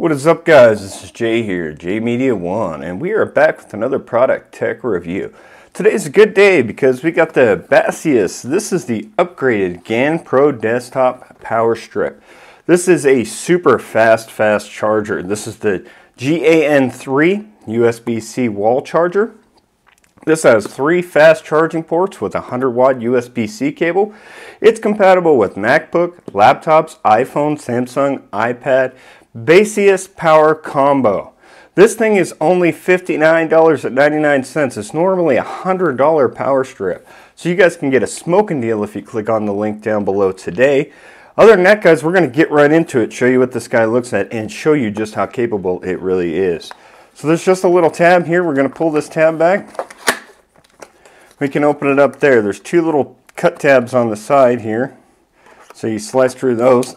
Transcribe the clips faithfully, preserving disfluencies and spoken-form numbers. What is up, guys? This is Jay here, Jay Media One, and we are back with another product tech review. Today's a good day because we got the Baseus. This is the upgraded GAN Pro desktop power strip. This is a super fast, fast charger. This is the GAN three U S B C wall charger. This has three fast charging ports with a one hundred watt U S B C cable. It's compatible with MacBook, laptops, iPhone, Samsung, iPad. Baseus power combo. This thing is only fifty-nine ninety-nine. It's normally a one hundred dollar power strip. So you guys can get a smoking deal if you click on the link down below today. Other than that, guys, we're going to get right into it, show you what this guy looks at, and show you just how capable it really is. So there's just a little tab here. We're going to pull this tab back. We can open it up there. There's two little cut tabs on the side here. So you slice through those.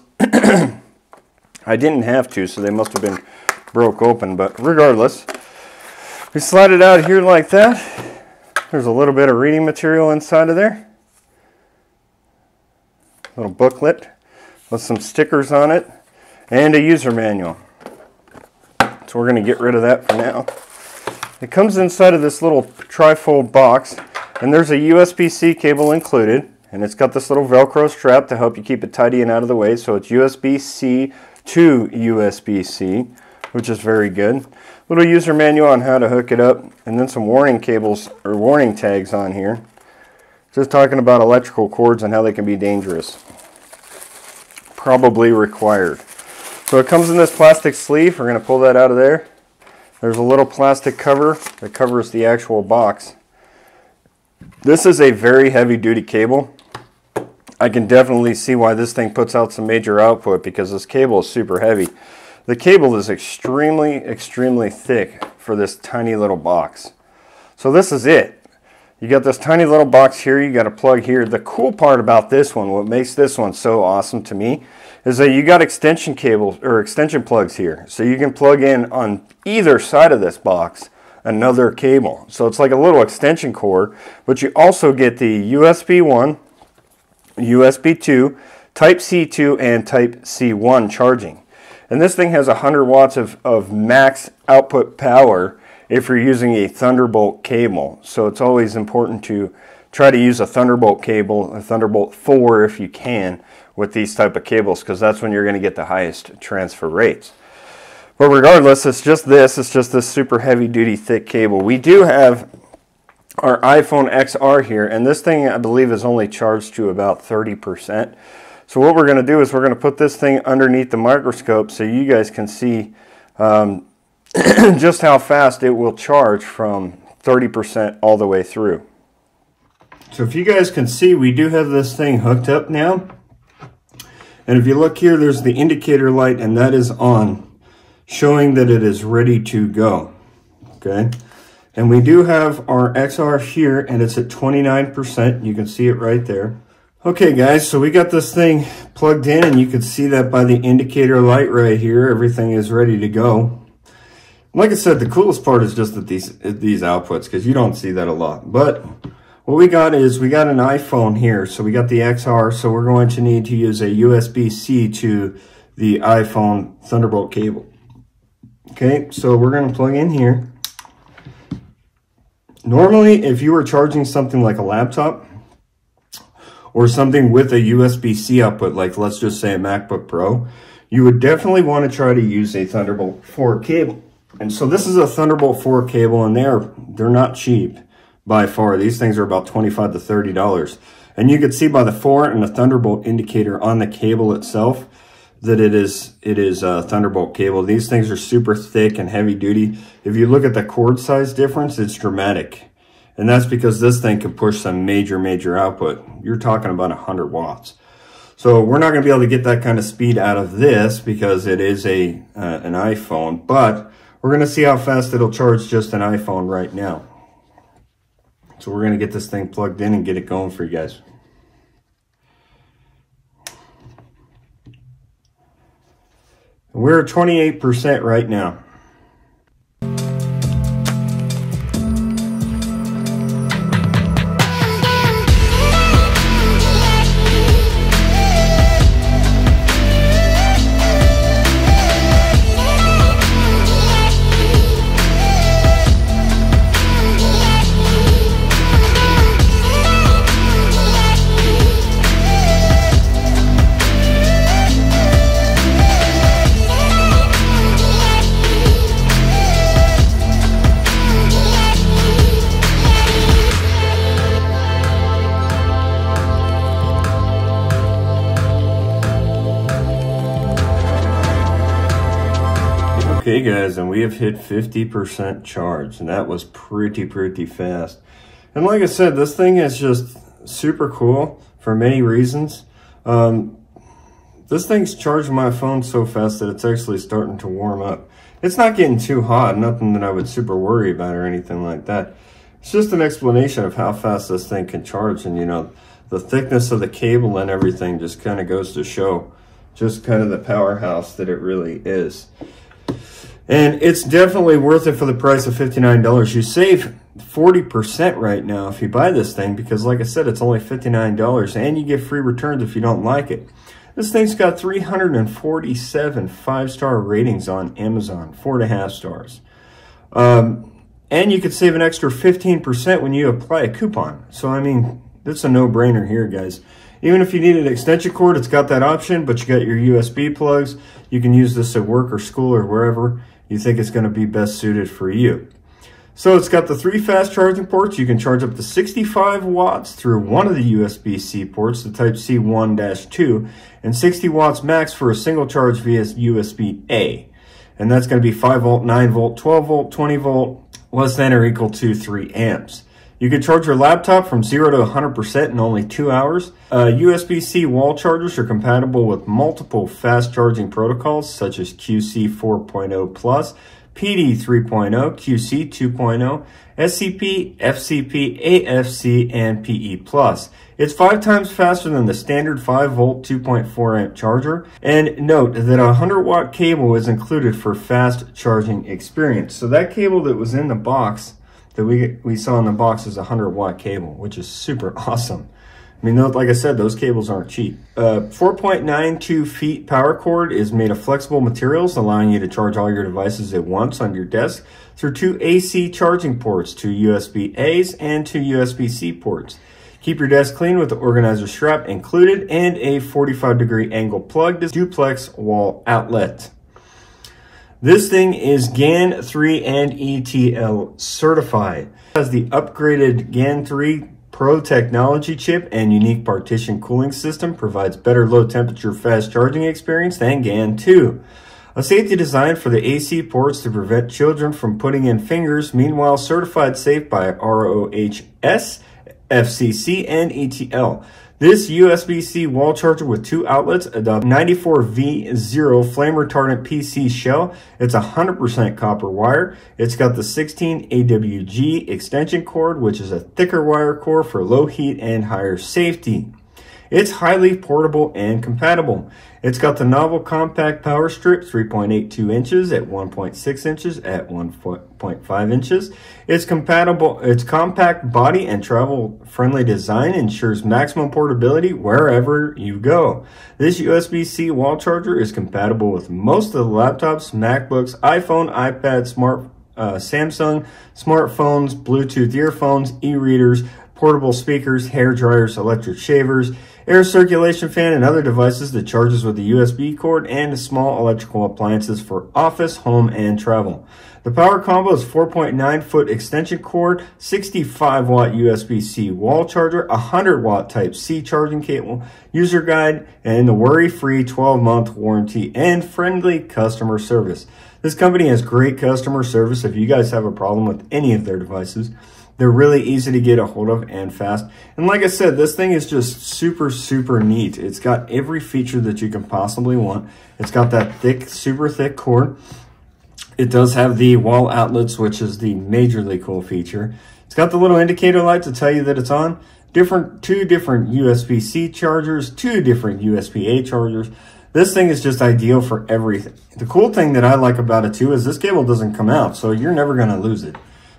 I didn't have to, so they must have been broke open, but regardless, we slide it out here like that. There's a little bit of reading material inside of there. A little booklet with some stickers on it and a user manual. So we're going to get rid of that for now. It comes inside of this little trifold box, and there's a U S B C cable included, and it's got this little Velcro strap to help you keep it tidy and out of the way, so it's U S B C to U S B C, which is very good. Little user manual on how to hook it up, and then some warning cables or warning tags on here, just talking about electrical cords and how they can be dangerous, probably required. So it comes in this plastic sleeve. We're going to pull that out of there. There's a little plastic cover that covers the actual box. This is a very heavy duty cable. I can definitely see why this thing puts out some major output, because this cable is super heavy. The cable is extremely, extremely thick for this tiny little box. So this is it. You got this tiny little box here, you got a plug here. The cool part about this one, what makes this one so awesome to me, is that you got extension cables or extension plugs here. So you can plug in on either side of this box another cable. So it's like a little extension cord, but you also get the U S B one, U S B two, Type C two, and Type C one charging. And this thing has one hundred watts of, of max output power if you're using a Thunderbolt cable. So it's always important to try to use a Thunderbolt cable, a Thunderbolt four if you can, with these type of cables, because that's when you're going to get the highest transfer rates. But regardless, it's just this. It's just this super heavy duty thick cable. We do have our iPhone X R here, and this thing I believe is only charged to about thirty percent. So what we're going to do is we're going to put this thing underneath the microscope so you guys can see um, just how fast it will charge from thirty percent all the way through. So if you guys can see, we do have this thing hooked up now. And if you look here, there's the indicator light, and that is on, showing that it is ready to go. Okay. And we do have our X R here, and it's at twenty-nine percent. You can see it right there. Okay, guys, so we got this thing plugged in, and you can see that by the indicator light right here. Everything is ready to go. Like I said, the coolest part is just that these, these outputs, because you don't see that a lot. But what we got is we got an iPhone here. So we got the X R, so we're going to need to use a U S B C to the iPhone Thunderbolt cable. Okay, so we're going to plug in here. Normally, if you were charging something like a laptop or something with a U S B C output, like let's just say a MacBook Pro, you would definitely want to try to use a Thunderbolt four cable. And so this is a Thunderbolt four cable, and they're they're not cheap by far. These things are about twenty-five to thirty dollars. And you can see by the four and the Thunderbolt indicator on the cable itself that it is it is a Thunderbolt cable. These things are super thick and heavy duty. If you look at the cord size difference, it's dramatic. And that's because this thing can push some major, major output. You're talking about one hundred watts. So we're not gonna be able to get that kind of speed out of this because it is a uh, an iPhone, but we're gonna see how fast it'll charge just an iPhone right now. So we're gonna get this thing plugged in and get it going for you guys. We're at twenty-eight percent right now. Okay guys, and we have hit fifty percent charge, and that was pretty, pretty fast. And like I said, this thing is just super cool for many reasons. Um, this thing's charging my phone so fast that it's actually starting to warm up. It's not getting too hot, nothing that I would super worry about or anything like that. It's just an explanation of how fast this thing can charge, and you know, the thickness of the cable and everything just kind of goes to show just kind of the powerhouse that it really is. And it's definitely worth it for the price of fifty-nine dollars. You save forty percent right now if you buy this thing, because like I said, it's only fifty-nine dollars, and you get free returns if you don't like it. This thing's got three hundred forty-seven five-star ratings on Amazon, four and a half stars. Um, and you could save an extra fifteen percent when you apply a coupon. So, I mean, that's a no-brainer here, guys. Even if you need an extension cord, it's got that option, but you got your U S B plugs. You can use this at work or school or wherever you think it's going to be best suited for you. So it's got the three fast charging ports. You can charge up to sixty-five watts through one of the U S B C ports, the type C one dash two, and sixty watts max for a single charge via U S B A. And that's going to be five volt, nine volt, twelve volt, twenty volt, less than or equal to three amps. You can charge your laptop from zero to one hundred percent in only two hours. Uh, U S B C wall chargers are compatible with multiple fast charging protocols such as Q C four point oh plus, P D three point oh, Q C two point oh, S C P, F C P, A F C, and P E plus. It's five times faster than the standard five volt two point four amp charger. And note that a one hundred watt cable is included for fast charging experience. So that cable that was in the box that we, we saw in the box is a one hundred watt cable, which is super awesome. I mean, like I said, those cables aren't cheap. Uh, four point nine two feet power cord is made of flexible materials, allowing you to charge all your devices at once on your desk through two A C charging ports, two U S B A's, and two U S B C ports. Keep your desk clean with the organizer strap included and a forty-five degree angle plug to duplex wall outlet. This thing is GAN three and E T L certified. It has the upgraded GAN three Pro technology chip and unique partition cooling system, provides better low temperature fast charging experience than GAN two. A safety design for the A C ports to prevent children from putting in fingers, meanwhile certified safe by R O H S, F C C, and E T L. This U S B C wall charger with two outlets, a ninety-four V zero flame retardant P C shell. It's one hundred percent copper wire. It's got the sixteen A W G extension cord, which is a thicker wire core for low heat and higher safety. It's highly portable and compatible. It's got the novel compact power strip, three point eight two inches at one point six inches at one point five inches. It's compatible. Its compact body and travel-friendly design ensures maximum portability wherever you go. This U S B C wall charger is compatible with most of the laptops, MacBooks, iPhone, iPad, smart, uh, Samsung, smartphones, Bluetooth earphones, e-readers, portable speakers, hair dryers, electric shavers, air circulation fan, and other devices that charges with a U S B cord, and small electrical appliances for office, home, and travel. The power combo is four point nine foot extension cord, sixty-five watt U S B C wall charger, one hundred watt Type C charging cable, user guide, and the worry-free twelve month warranty and friendly customer service. This company has great customer service. If you guys have a problem with any of their devices, they're really easy to get a hold of and fast. And like I said, this thing is just super, super neat. It's got every feature that you can possibly want. It's got that thick, super thick cord. It does have the wall outlets, which is the majorly cool feature. It's got the little indicator light to tell you that it's on. Different, two different U S B C chargers, two different U S B A chargers. This thing is just ideal for everything. The cool thing that I like about it too is this cable doesn't come out, so you're never gonna lose it,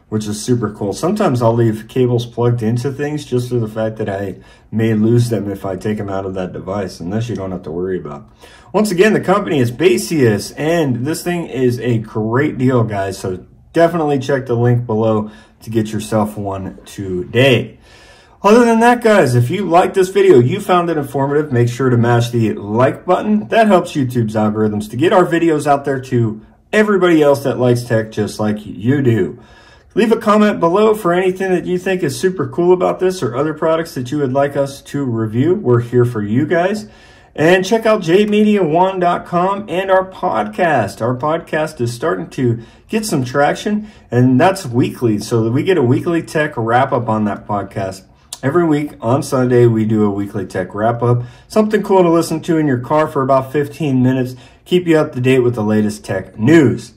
which is super cool. Sometimes I'll leave cables plugged into things just for the fact that I may lose them if I take them out of that device, and this you don't have to worry about. Once again, the company is Baseus, and this thing is a great deal, guys, so definitely check the link below to get yourself one today. Other than that, guys, if you like this video, you found it informative, make sure to mash the like button. That helps YouTube's algorithms to get our videos out there to everybody else that likes tech just like you do. Leave a comment below for anything that you think is super cool about this or other products that you would like us to review. We're here for you guys. And check out jay media one dot com and our podcast. Our podcast is starting to get some traction, and that's weekly. So we get a weekly tech wrap-up on that podcast. Every week on Sunday, we do a weekly tech wrap-up. Something cool to listen to in your car for about fifteen minutes. Keep you up to date with the latest tech news.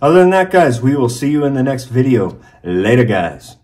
Other than that, guys, we will see you in the next video. Later, guys.